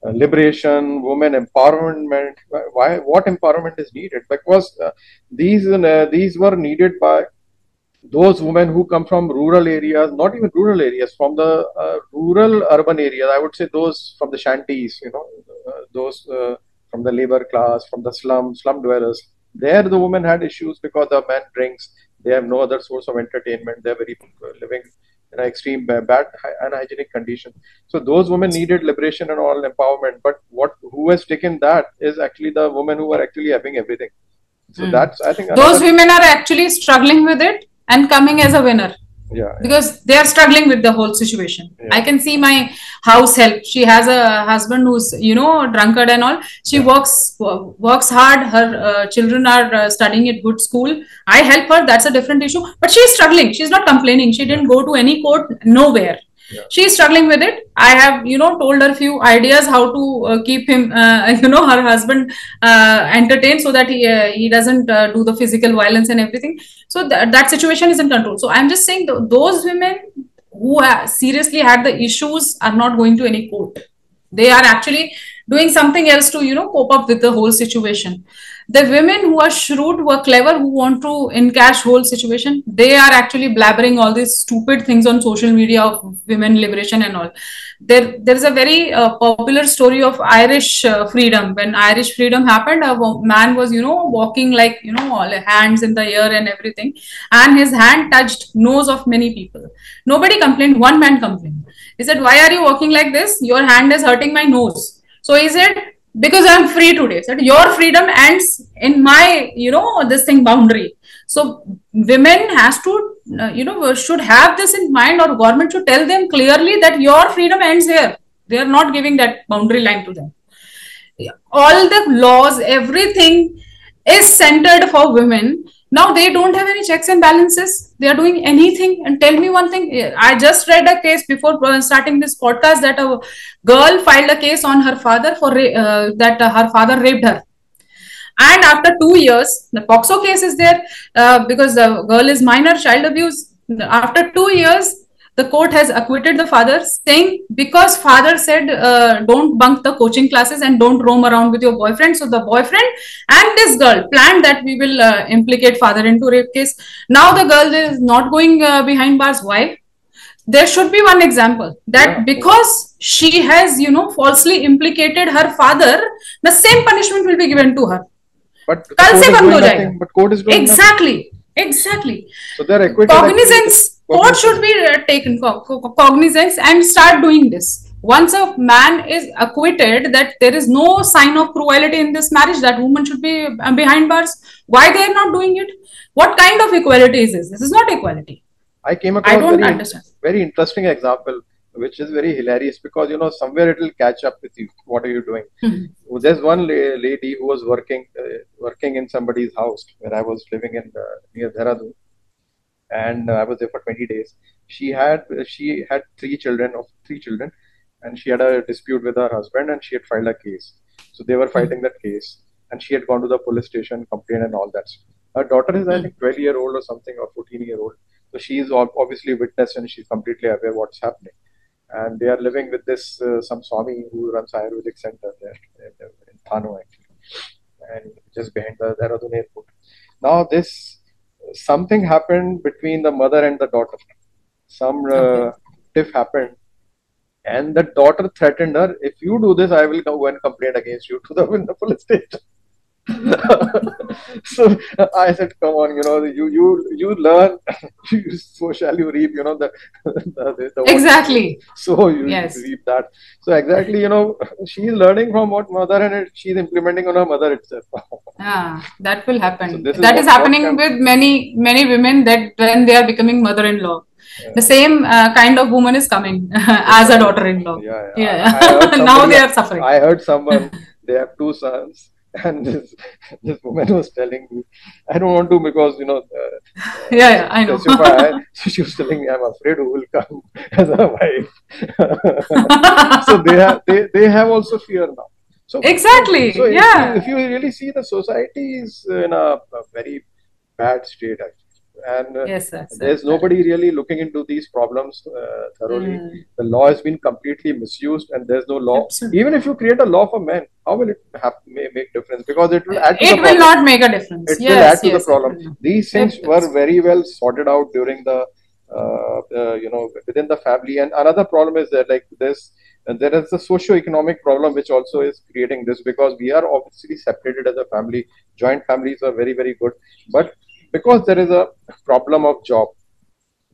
uh, liberation, women empowerment. Why? What empowerment is needed? Because uh, these uh, these were needed by those women who come from rural areas, not even rural areas, from the uh, rural urban areas. I would say those from the shanties, you know, uh, those. Uh, from the labor class, from the slum, slum dwellers. There the women had issues because the man drinks, they have no other source of entertainment, they're very living in an extreme bad unhygienic condition. So those women needed liberation and all empowerment, but what who has taken that is actually the women who are actually having everything. So mm. that's, I think... Those women are actually struggling with it and coming as a winner. Yeah, because yeah. they are struggling with the whole situation. Yeah. I can see my house help. She has a husband who's, you know, drunkard and all. She yeah. works works hard. Her uh, children are uh, studying at good school. I help her. That's a different issue. But she is struggling. She's not complaining. She didn't go to any court. Nowhere. Yeah. She is struggling with it. I have, you know, told her few ideas how to uh, keep him, uh, you know, her husband uh, entertained so that he uh, he doesn't uh, do the physical violence and everything. So th that situation is in control. So I'm just saying th those women who have seriously had the issues are not going to any court. They are actually doing something else to, you know, cope up with the whole situation. The women who are shrewd, who are clever, who want to encash whole situation, they are actually blabbering all these stupid things on social media of women liberation and all. There, there is a very uh, popular story of Irish uh, freedom. When Irish freedom happened, a man was, you know, walking like, you know, all hands in the air and everything. And his hand touched nose of many people. Nobody complained. One man complained. He said, "Why are you walking like this? Your hand is hurting my nose." So he said, "Because I'm free today." So your freedom ends in my, you know, this thing boundary. So women has to, uh, you know, should have this in mind, or government should tell them clearly that your freedom ends here. They are not giving that boundary line to them. All the laws, everything is centered for women. Now they don't have any checks and balances. They are doing anything. And tell me one thing. I just read a case before starting this podcast that a girl filed a case on her father for uh, that uh, her father raped her. And after two years, the POCSO case is there uh, because the girl is minor, child abuse. After two years, the court has acquitted the father, saying because father said uh, don't bunk the coaching classes and don't roam around with your boyfriend. So the boyfriend and this girl planned that we will uh, implicate father into rape case. Now the girl is not going uh, behind bars. Why? There should be one example that yeah. because she has, you know, falsely implicated her father, the same punishment will be given to her. But court is doing nothing. But court is doing exactly. Nothing. Exactly. So they're acquitted. Cognizance. Court should be taken cognizance and start doing this. Once a man is acquitted that there is no sign of cruelty in this marriage, that woman should be behind bars. Why they are not doing it? What kind of equality is this? This is not equality. I came across I don't very, understand. very interesting example, which is very hilarious because, you know, somewhere it will catch up with you. What are you doing? Mm-hmm. There's one lady who was working, uh, working in somebody's house where I was living in uh, near Dehradun. And uh, I was there for twenty days. She had she had three children of three children, and she had a dispute with her husband, and she had filed a case. So they were fighting that case, and she had gone to the police station, complained, and all that. Her daughter is, I think, twelve year old or something, or fourteen year old. So she is obviously witness, and she's completely aware what's happening. And they are living with this uh, some Swami who runs Ayurvedic center there in, in Thano, actually, and just behind the Dehradun airport. Now this. Something happened between the mother and the daughter. Some uh, okay. tiff happened, and the daughter threatened her, "If you do this, I will go and complain against you to the, the police station." So I said, "Come on, you know, you you you learn. You, so shall you reap, you know the, the, the exactly. So you yes. reap that. So exactly, you know, she is learning from what mother, and she is implementing on her mother itself. Ah, that will happen. So is that is happening with many many women that when they are becoming mother-in-law. Yeah. The same uh, kind of woman is coming as a daughter-in-law. Yeah, yeah. yeah. I, I somebody, now they are suffering. I heard someone they have two sons. And this, this woman was telling me, I don't want to because, you know, uh, yeah, yeah, I know. So she was telling me, I'm afraid who will come as a wife. So they have, they, they have also fear now. So exactly. So if, yeah. you, if you really see, the society is in a, a very bad state, actually. And uh, yes, sir, there's sir. nobody really looking into these problems uh, thoroughly. Mm. The law has been completely misused, and there's no law. Absolutely. Even if you create a law for men, how will it have, may, make difference? Because it will add to it the problem. It will not make a difference. It yes, will add yes, to the problem. Yes, these things were very well sorted out during the, uh, uh, you know, within the family. And another problem is that, like this, and there is the socio-economic problem which also is creating this, because we are obviously separated as a family. Joint families are very, very good, but because there is a problem of job,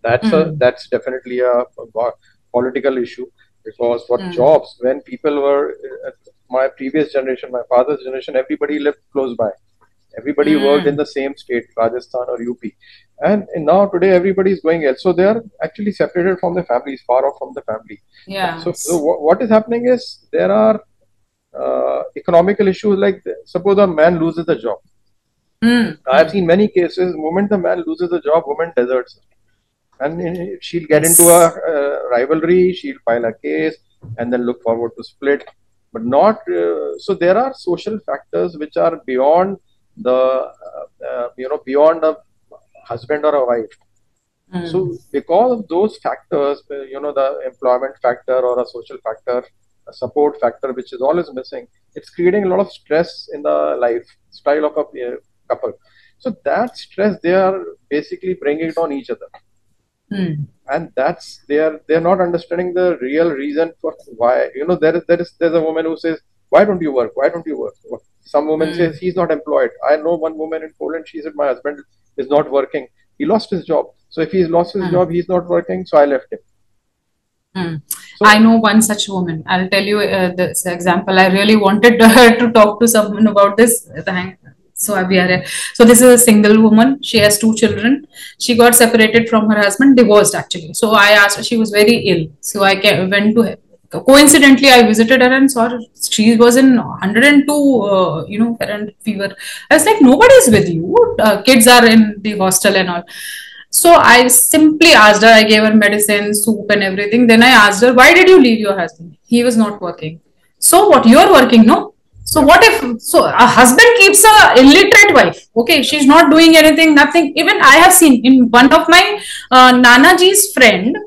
that's mm. a, that's definitely a, a political issue. Because for mm. jobs, when people were, my previous generation, my father's generation, everybody lived close by. Everybody mm. worked in the same state, Rajasthan or U P. And, and now today everybody is going else. So they are actually separated from their families, far off from the family. Yeah. So, so what is happening is there are uh, economical issues like suppose a man loses the job. Mm. I have seen many cases, the moment the man loses the job, woman deserts. And she'll get yes. into a uh, rivalry, she'll file a case and then look forward to split. But not, uh, so there are social factors which are beyond the, uh, uh, you know, beyond a husband or a wife. Mm. So because of those factors, you know, the employment factor or a social factor, a support factor, which is always missing, it's creating a lot of stress in the lifestyle of a uh, couple. So that stress, they are basically bringing it on each other. Mm. And that's they are they're not understanding the real reason for why, you know, there is there is there's a woman who says, why don't you work? Why don't you work? Some woman mm. says he's not employed. I know one woman in Poland, she said my husband is not working. He lost his job. So if he's lost his mm. job, he's not working, so I left him. Mm. So, I know one such woman. I'll tell you uh, this example. I really wanted uh, to talk to someone about this. Thank So, so this is a single woman. She has two children. She got separated from her husband, divorced actually. So I asked her, she was very ill. So I went to her. Coincidentally, I visited her and saw her. She was in one hundred and two, uh, you know, current fever. I was like, nobody's with you. Uh, kids are in the hostel and all. So I simply asked her, I gave her medicine, soup and everything. Then I asked her, why did you leave your husband? He was not working. So what, you're working, no? So what if, so a husband keeps a illiterate wife, okay, she's not doing anything, nothing. Even I have seen in one of my uh, Nanaji's friend,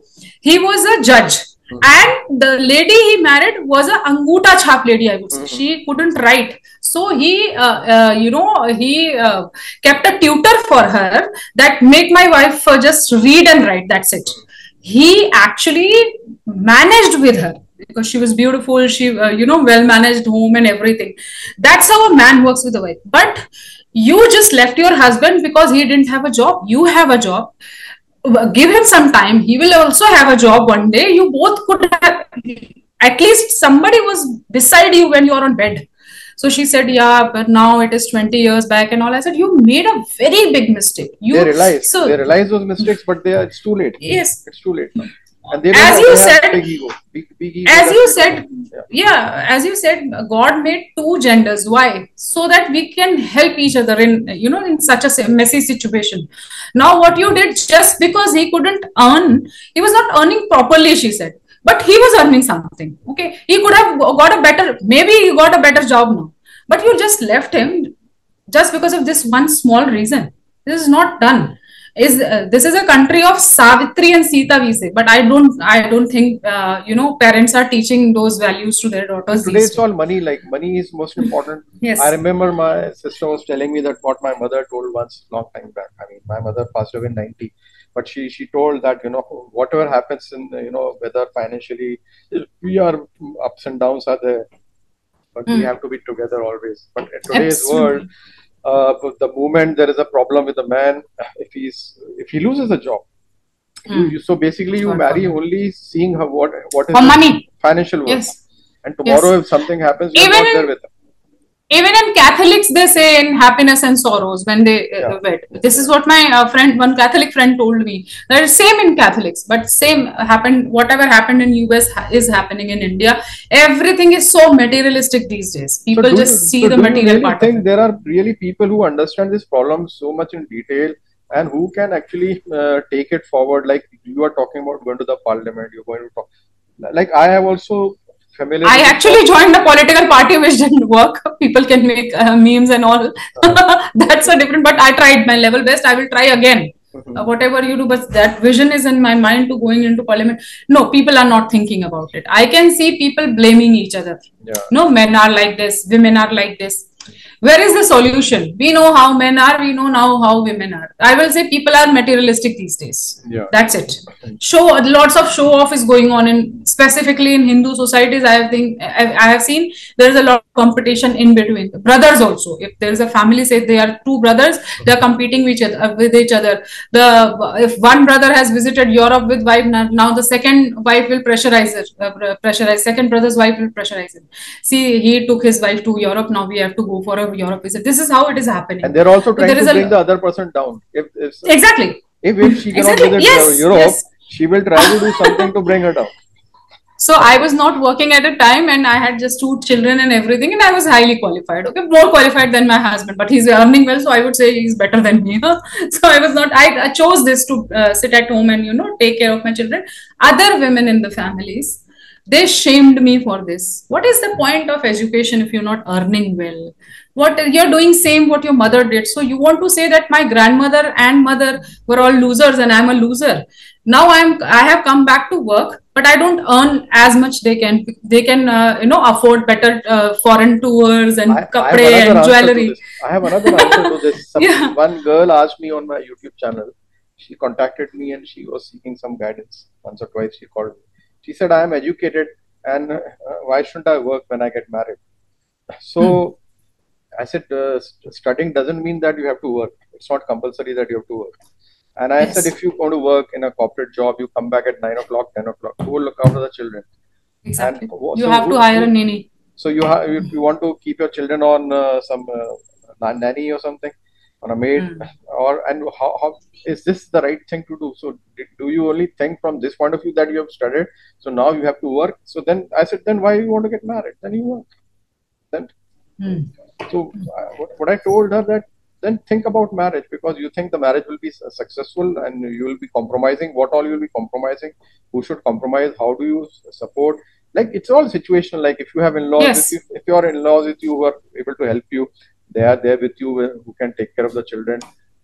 he was a judge mm-hmm. and the lady he married was a anguta chhap lady, I would say. Mm-hmm. She couldn't write. So he, uh, uh, you know, he uh, kept a tutor for her that make my wife uh, just read and write, that's it. He actually managed with her. Because she was beautiful, she, uh, you know, well-managed home and everything. That's how a man works with a wife. But you just left your husband because he didn't have a job. You have a job. Give him some time. He will also have a job one day. You both could have, at least somebody was beside you when you are on bed. So she said, yeah, but now it is twenty years back and all. I said, you made a very big mistake. You, they realize, so, they realize those mistakes, but they are, it's too late. Yes. It's too late now. And they as you said, big ego. Big, big ego as you said, yeah. yeah, as you said, God made two genders. Why? So that we can help each other in, you know, in such a messy situation. Now, what you did, just because he couldn't earn, he was not earning properly, she said, but he was earning something. Okay. He could have got a better, maybe he got a better job now, but you just left him just because of this one small reason. This is not done. Is uh, this is a country of Savitri and Sita, we say, but I don't, I don't think uh, you know, parents are teaching those values to their daughters. Today it's all money. Like money is most important. Yes. I remember my sister was telling me that what my mother told once long time back. I mean, my mother passed away in ninety, but she she told that, you know, whatever happens in, you know, whether financially we are ups and downs are there, but mm. we have to be together always. But in today's Absolutely. world. Uh, but the moment there is a problem with the man, if he's if he loses a job, mm. you, you, so basically you marry only seeing her what what is for money, financial worth. Yes. And tomorrow yes. if something happens, you're not in, there with them. Even in Catholics, they say in happiness and sorrows when they uh, yeah. wed. This is what my uh, friend, one Catholic friend, told me. That is same in Catholics, but same happened. Whatever happened in U S ha is happening in India. Everything is so materialistic these days. People so just you, see so the material really part. I think there are really people who understand this problem so much in detail and who can actually uh, take it forward. Like you are talking about going to the parliament, you're going to talk. Like I have also. I actually joined the political party which didn't work. People can make uh, memes and all. Uh-huh. That's a different, but I tried my level best. I will try again. Mm-hmm. uh, whatever you do, but that vision is in my mind to going into parliament. No, people are not thinking about it. I can see people blaming each other. Yeah. No, men are like this. Women are like this. Where is the solution? We know how men are. We know now how women are. I will say people are materialistic these days. Yeah. That's it. Show lots of show off is going on in specifically in Hindu societies. I have think I, I have seen there is a lot of competition in between brothers also. If there is a family, say they are two brothers, they are competing with each other. With each other. The if one brother has visited Europe with wife, now the second wife will pressurize it. Uh, pressurize second brother's wife will pressurize it. See, he took his wife to Europe. Now we have to go for a of Europe is that this is how it is happening. And they're also trying so to bring a... the other person down. If, if, exactly. If, if she cannot exactly. visit yes. Europe, yes. she will try to do something to bring her down. So I was not working at a time and I had just two children and everything, and I was highly qualified, okay, more qualified than my husband, but he's earning well, so I would say he's better than me. So I was not, I, I chose this to uh, sit at home and, you know, take care of my children. Other women in the families, they shamed me for this. What is the point of education if you're not earning well? What you're doing same what your mother did. So you want to say that my grandmother and mother were all losers and I'm a loser. Now I'm, I have come back to work, but I don't earn as much they can. They can, uh, you know, afford better uh, foreign tours and I, kapde I and jewelry. I have another answer to this. Some, yeah. One girl asked me on my YouTube channel. She contacted me and she was seeking some guidance. Once or twice she called me. She said, I am educated and uh, why shouldn't I work when I get married? So hmm. I said, uh, studying doesn't mean that you have to work. It's not compulsory that you have to work. And I yes. said, if you go to work in a corporate job, you come back at nine o'clock, ten o'clock, who will look after the children? Exactly. And, you so have who, to hire a nanny. So you, ha you, you want to keep your children on uh, some uh, nanny or something, on a maid, mm. or and how, how is this the right thing to do? So did, do you only think from this point of view that you have studied, so now you have to work? So then I said, then why you want to get married? Then you work. Then, mm. So uh, what, what I told her that, then think about marriage, because you think the marriage will be successful and you will be compromising. What all you will be compromising? Who should compromise? How do you support? Like, it's all situational. Like, if you have in-laws, yes. if, you, if your in-laws with you who are able to help you, they are there with you who can take care of the children,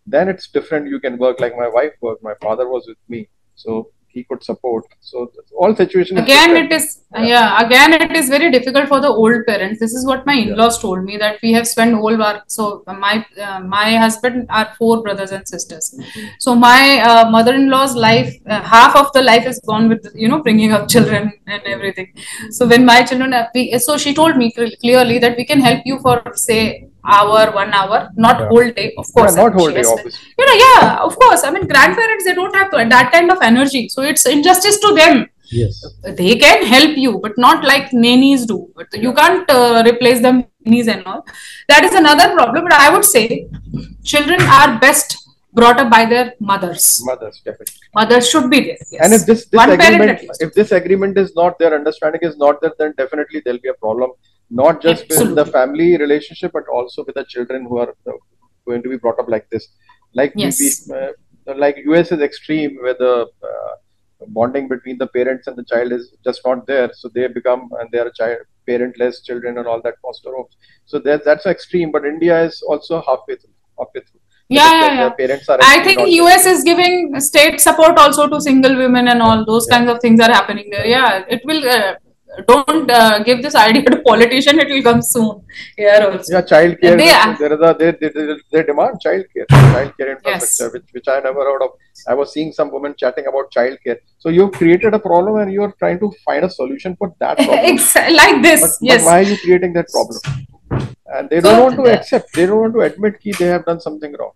then it's different. You can work like my wife worked. My father was with me, so he could support. So all situations. Again, it is, yeah. yeah, again, it is very difficult for the old parents. This is what my in-laws yeah. told me, that we have spent all our, so my, uh, my husband are four brothers and sisters. Mm-hmm. So my uh, mother-in-law's life, uh, half of the life is gone with, you know, bringing up children and everything. So when my children, have, we, so she told me clearly that we can help you for, say, hour, one hour, not yeah. whole day, of course. Yeah, not whole day, obviously. You know, yeah, of course. I mean, grandparents, they don't have that kind of energy. So it's injustice to them. Yes. They can help you, but not like nannies do. But yeah. you can't uh, replace them nannies and all. That is another problem. But I would say children are best brought up by their mothers. Mothers, definitely. Mothers should be there. Yes. And if this, this agreement, if this agreement is not there, understanding is not there, then definitely there'll be a problem. Not just Absolutely. with the family relationship, but also with the children who are going to be brought up like this. Like yes. we, uh, like U S is extreme, where the uh, bonding between the parents and the child is just not there. So they become, and they are child, parentless children and all that foster homes. So that's extreme, but India is also halfway through. Halfway through. Yeah, yeah, yeah. Parents are I think U S is giving state support also to single women and all those yeah. kinds of things are happening there. Yeah, it will... Uh, Don't uh, give this idea to politician. It will come soon. Here also. Yeah, child care. They, uh, there is a, they, they, they demand child care, child care infrastructure, yes. which, which I never heard of. I was seeing some women chatting about child care. So you've created a problem and you're trying to find a solution for that problem. like this. But, yes. But why are you creating that problem? And they so, don't want to yeah. accept. They don't want to admit that they have done something wrong.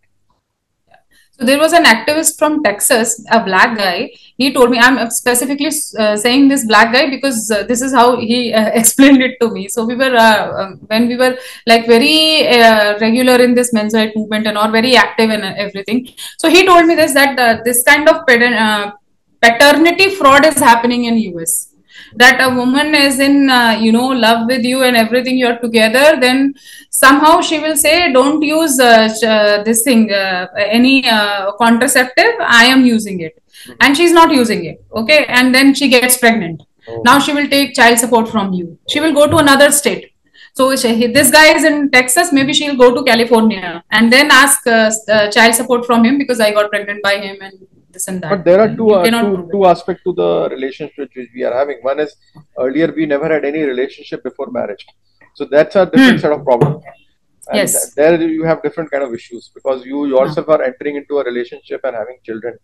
So there was an activist from Texas, a black guy. He told me, I'm specifically uh, saying this black guy because uh, this is how he uh, explained it to me. So we were, uh, um, when we were like very uh, regular in this men's rights movement and all, very active in everything. So he told me this, that uh, this kind of uh, paternity fraud is happening in U S. That a woman is in, uh, you know, love with you and everything, you're together, then somehow she will say, don't use uh, uh, this thing, uh, any uh, contraceptive, I am using it. Mm-hmm. And she's not using it, okay? And then she gets pregnant. Oh. Now she will take child support from you. She will go to another state. So she, this guy is in Texas, maybe she'll go to California and then ask uh, uh, child support from him because I got pregnant by him and this and that. But there are two, uh, two, two aspects to the relationship which we are having. One is, earlier we never had any relationship before marriage. So that's a different mm. set of problem. And yes. there you have different kind of issues because you yourself yeah. are entering into a relationship and having children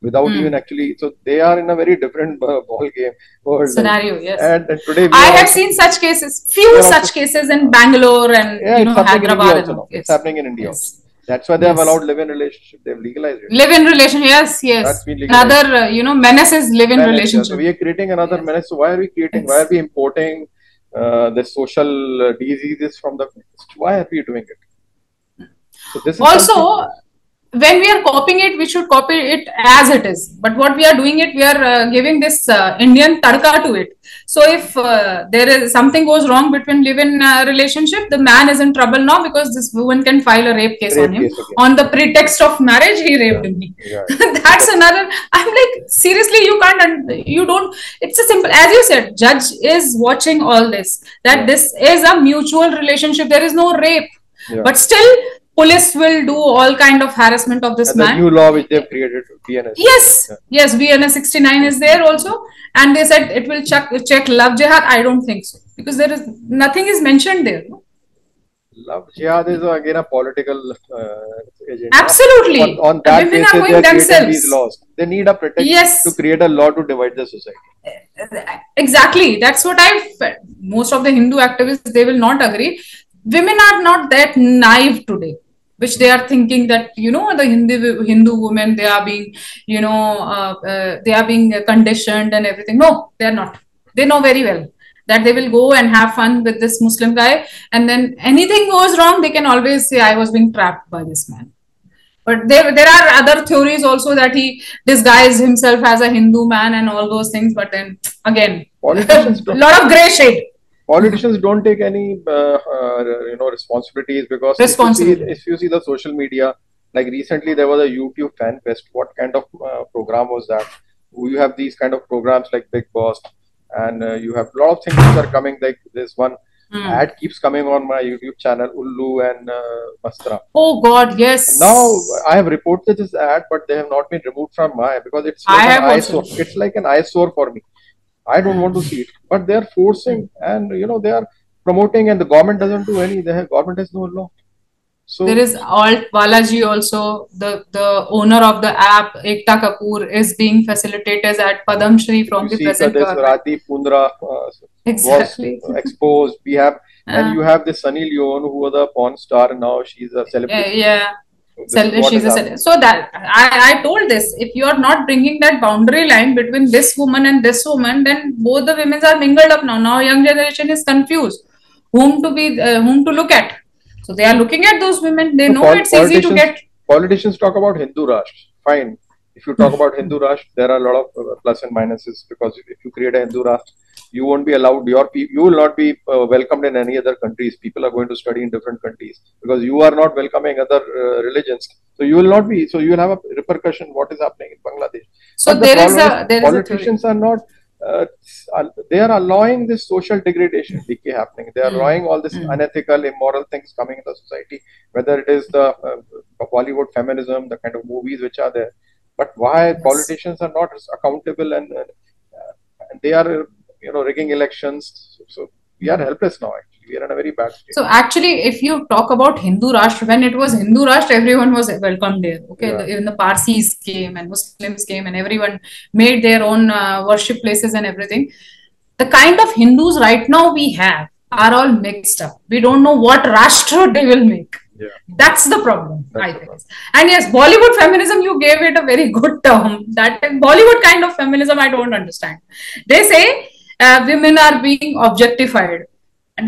without mm. even actually. So they are in a very different uh, ball game. World. Scenario, yes. And, and today I have seen such cases, few such cases in Bangalore and yeah, you know, Hyderabad. It's, yes. it's happening in India yes. also. That's why they yes. have allowed live-in relationship. They have legalized it. Live-in relationship, yes, yes. That's been legalized. Another, uh, you know, menace is live-in relationship. So we are creating another yes. menace. So why are we creating? Yes. Why are we importing uh, the social diseases from the past. Why are we doing it? So this is also, when we are copying it, we should copy it as it is. But what we are doing it, we are uh, giving this uh, Indian tadka to it. So if uh, there is something goes wrong between live-in uh, relationship, the man is in trouble now because this woman can file a rape case rape on him. Case on the pretext of marriage, he raped yeah. me. Yeah. That's another, I'm like, seriously, you can't, you don't, it's a simple, as you said, judge is watching all this, that yeah. this is a mutual relationship. There is no rape, yeah. but still, police will do all kind of harassment of this and man. The new law which they've created, B N S. Yes, yeah. yes, B N S sixty-nine is there also, and they said it will check check love jihad. I don't think so because there is nothing is mentioned there. No? Love jihad is again a political uh, agenda. Absolutely, on, on that women basis, are going they are creating these laws. They need a pretext yes. to create a law to divide the society. Exactly, that's what I felt. Most of the Hindu activists they will not agree. Women are not that naive today. Which they are thinking that, you know, the Hindu Hindu women, they are being, you know, uh, uh, they are being conditioned and everything. No, they are not. They know very well that they will go and have fun with this Muslim guy. And then anything goes wrong, they can always say, I was being trapped by this man. But there, there are other theories also that he disguised himself as a Hindu man and all those things. But then again, politicians a lot of grey shade. Politicians don't take any, uh, uh, you know, responsibilities because if you, see, if you see the social media, like recently there was a YouTube fan fest. What kind of uh, program was that? You have these kind of programs like Big Boss and uh, you have a lot of things that are coming like this one. Mm. Ad keeps coming on my YouTube channel, Ullu and uh, Mastra. Oh God, yes. Now I have reported this ad, but they have not been removed from my because it's like, I an, have eyesore. It's like an eyesore for me. I don't want to see it, but they are forcing and, you know, they are promoting and the government doesn't do any, the government has no law. So there is Alt Balaji also, the, the owner of the app, Ekta Kapoor is being facilitators at Padam Shri from the present government. Radhi Pundra uh, exactly. was exposed. We have, uh, and you have this Sunny Leone who was a porn star and now she's a celebrity. Yeah. So, she's a, so that I, I told this, if you are not bringing that boundary line between this woman and this woman, then both the women are mingled up now. Now young generation is confused whom to be, uh, whom to look at. So they are looking at those women. They so know it's easy to get. Politicians talk about Hindu Rashtra. Fine. If you talk about Hindu Rashtra, there are a lot of plus and minuses because if you create a Hindu Rashtra, you won't be allowed, your you will not be uh, welcomed in any other countries. People are going to study in different countries because you are not welcoming other uh, religions. So you will not be, so you will have a repercussion what is happening in Bangladesh. So but there the is a, there politicians is a are not, uh, they are allowing this social degradation decay happening. They are allowing all this unethical, immoral things coming in the society, whether it is the uh, Bollywood feminism, the kind of movies which are there. But why yes. politicians are not accountable and uh, they are... you know, rigging elections. So, so we are helpless now actually. We are in a very bad state. So actually, if you talk about Hindu Rashtra, when it was Hindu Rashtra, everyone was welcomed there. Okay, yeah. the, even the Parsis came and Muslims came and everyone made their own uh, worship places and everything. The kind of Hindus right now we have are all mixed up. We don't know what Rashtra they will make. Yeah. That's the problem, That's I the think. Problem. And yes, Bollywood feminism, you gave it a very good term. That Bollywood kind of feminism, I don't understand. They say, Uh, women are being objectified.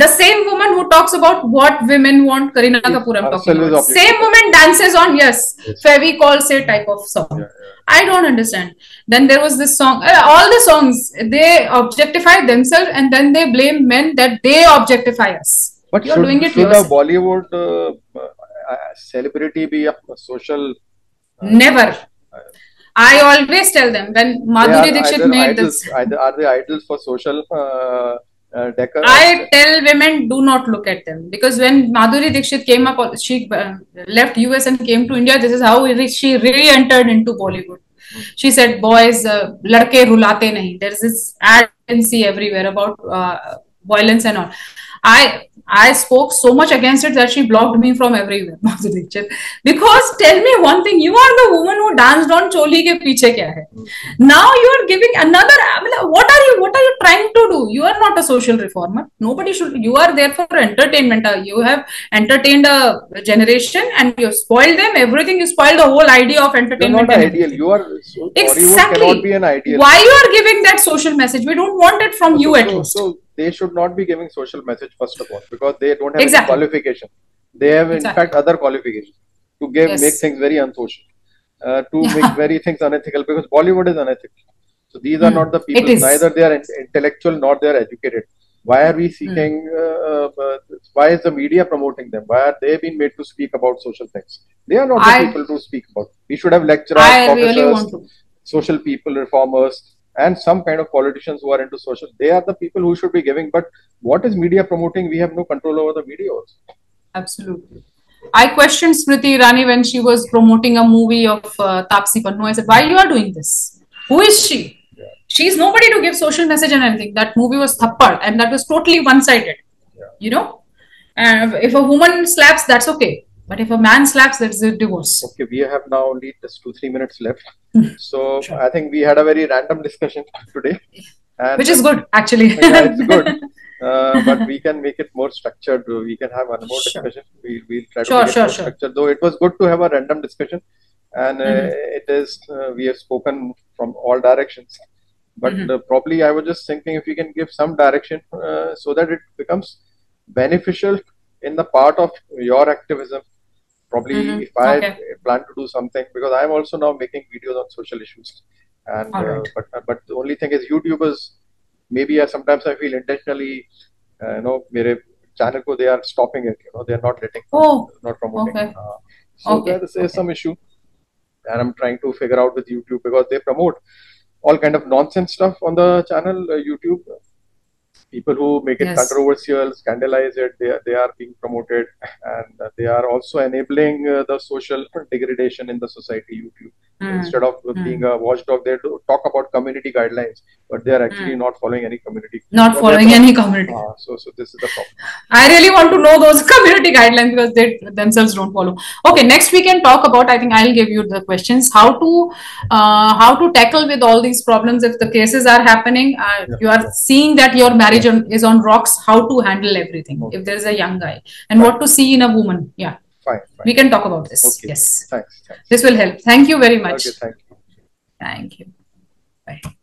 The same woman who talks about what women want, Kareena Kapoor, I'm talking about. Same woman dances on, yes, yes. Fevicol say type of song. Yeah, yeah. I don't understand. Then there was this song, uh, all the songs, they objectify themselves and then they blame men that they objectify us. But you're should, doing it should a Bollywood uh, uh, celebrity be a social... Uh, Never. Uh, I always tell them when Madhuri Dixit made idols, this. Either, are they idols for social uh, uh, decor? I tell women do not look at them because when Madhuri Dixit came up, she uh, left U S and came to India. This is how she re-entered into Bollywood. She said, "Boys, uh, ladke rulate nahi." There is this ad and see everywhere about uh, violence and all. I I spoke so much against it that she blocked me from everywhere, Madhuri Dixit. Because tell me one thing, you are the woman who danced on Choli ke piche kya hai. Now you are giving another. What are you? What are you trying to do? You are not a social reformer. Nobody should. You are there for entertainment. You have entertained a generation and you have spoiled them. Everything you spoiled the whole idea of entertainment. You're not ideal. You are so, exactly. Cannot be an ideal. Why you are giving that social message? We don't want it from so, you so, at least. So, they should not be giving social message first of all, because they don't have exactly. any qualification. They have in exactly. fact other qualifications to give yes. make things very unsocial, uh, to make very things unethical, because Bollywood is unethical. So these are mm. not the people. Neither they are intellectual nor they are educated. Why are we seeking? Mm. Uh, uh, why is the media promoting them? Why are they being made to speak about social things? They are not I, the people to speak about. We should have lecturers, professors, really social people, reformers, and some kind of politicians who are into social. They are the people who should be giving. But what is media promoting? We have no control over the media also. Absolutely. I questioned Smriti Irani when she was promoting a movie of uh, Tapsee Pannu. I said, "Why you are doing this? Who is she?" She is nobody to give social message and anything. That movie was Thappar, and that was totally one-sided. Yeah. You know, and if a woman slaps, that's okay. But if a man slaps, that's a divorce. Okay, we have now only just two, three minutes left. So sure. I think we had a very random discussion today, and which is good actually. Yeah, it's good, uh, but we can make it more structured. We can have one more sure. discussion. We we'll try sure, to make sure, it more sure. structured. Though it was good to have a random discussion, and uh, mm-hmm. it is uh, we have spoken from all directions. But mm-hmm. uh, probably I was just thinking if you can give some direction uh, so that it becomes beneficial in the part of your activism. Probably mm-hmm. if I okay. plan to do something, because I am also now making videos on social issues. And right. uh, but uh, but the only thing is YouTubers, maybe I, sometimes I feel intentionally, uh, you know, mere channel ko they are stopping it. You know, they are not letting, oh. not promoting. Okay. Uh, so okay. there is okay. some issue, and I'm trying to figure out with YouTube, because they promote all kind of nonsense stuff on the channel, uh, YouTube. People who make it yes. controversial, scandalize it, they are, they are being promoted, and uh, they are also enabling uh, the social degradation in the society, YouTube. Mm. Instead of mm. being a watchdog, they do talk about community guidelines, but they are actually mm. not following any community. Not so following any community. Uh, so, so this is the problem. I really want to know those community guidelines, because they themselves don't follow. Okay, next we can talk about, I think I'll give you the questions, how to uh, how to tackle with all these problems if the cases are happening. Uh, yeah. You are yeah. seeing that your marriage on, is on rocks, how to handle everything okay. if there is a young guy, and fine. What to see in a woman. Yeah. Fine, fine. We can talk about this. Okay. Yes. Thanks, thanks. This will help. Thank you very much. Okay, thank you. Thank you. Bye.